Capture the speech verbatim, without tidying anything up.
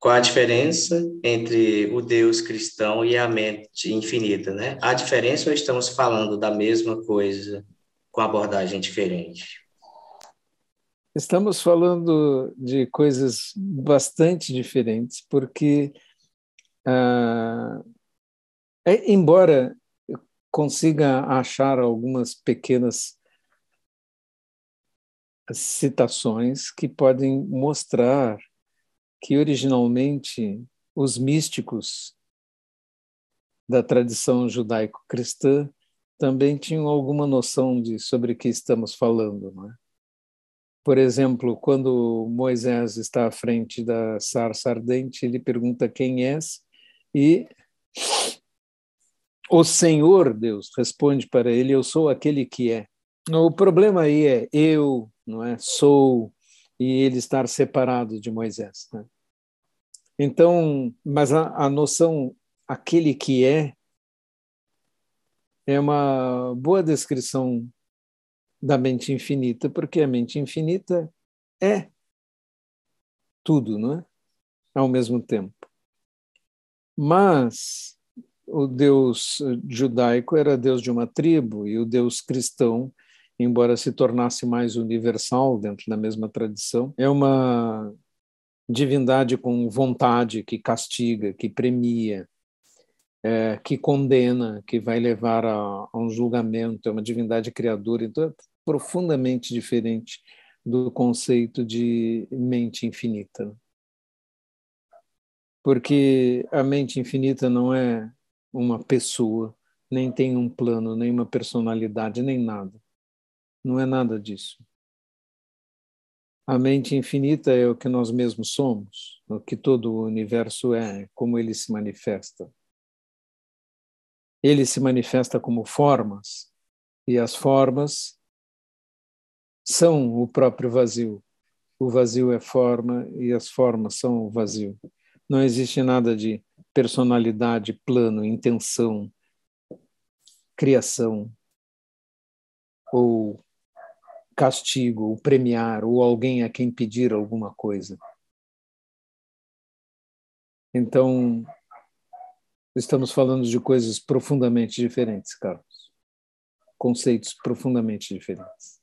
Qual a diferença entre o Deus cristão e a mente infinita, né? Há diferença ou estamos falando da mesma coisa com abordagem diferente? Estamos falando de coisas bastante diferentes, porque, ah, é, embora eu consiga achar algumas pequenas citações que podem mostrar que originalmente os místicos da tradição judaico-cristã também tinham alguma noção de sobre o que estamos falando, não é? Por exemplo, quando Moisés está à frente da sarça ardente, ele pergunta quem és, e o Senhor Deus responde para ele: eu sou aquele que é. O problema aí é eu, não é? Sou, e ele estar separado de Moisés, né? Então, mas a, a noção aquele que é é uma boa descrição da mente infinita, porque a mente infinita é tudo, não é? Ao mesmo tempo. Mas o Deus judaico era Deus de uma tribo, e o Deus cristão, embora se tornasse mais universal dentro da mesma tradição, é uma divindade com vontade, que castiga, que premia, é, que condena, que vai levar a, a um julgamento, é uma divindade criadora. Então é profundamente diferente do conceito de mente infinita, porque a mente infinita não é uma pessoa, nem tem um plano, nem uma personalidade, nem nada. Não é nada disso. A mente infinita é o que nós mesmos somos, o que todo o universo é, como ele se manifesta. Ele se manifesta como formas, e as formas são o próprio vazio. O vazio é forma, e as formas são o vazio. Não existe nada de personalidade, plano, intenção, criação, ou castigo, ou premiar, ou alguém a quem pedir alguma coisa. Então, estamos falando de coisas profundamente diferentes, Carlos. Conceitos profundamente diferentes.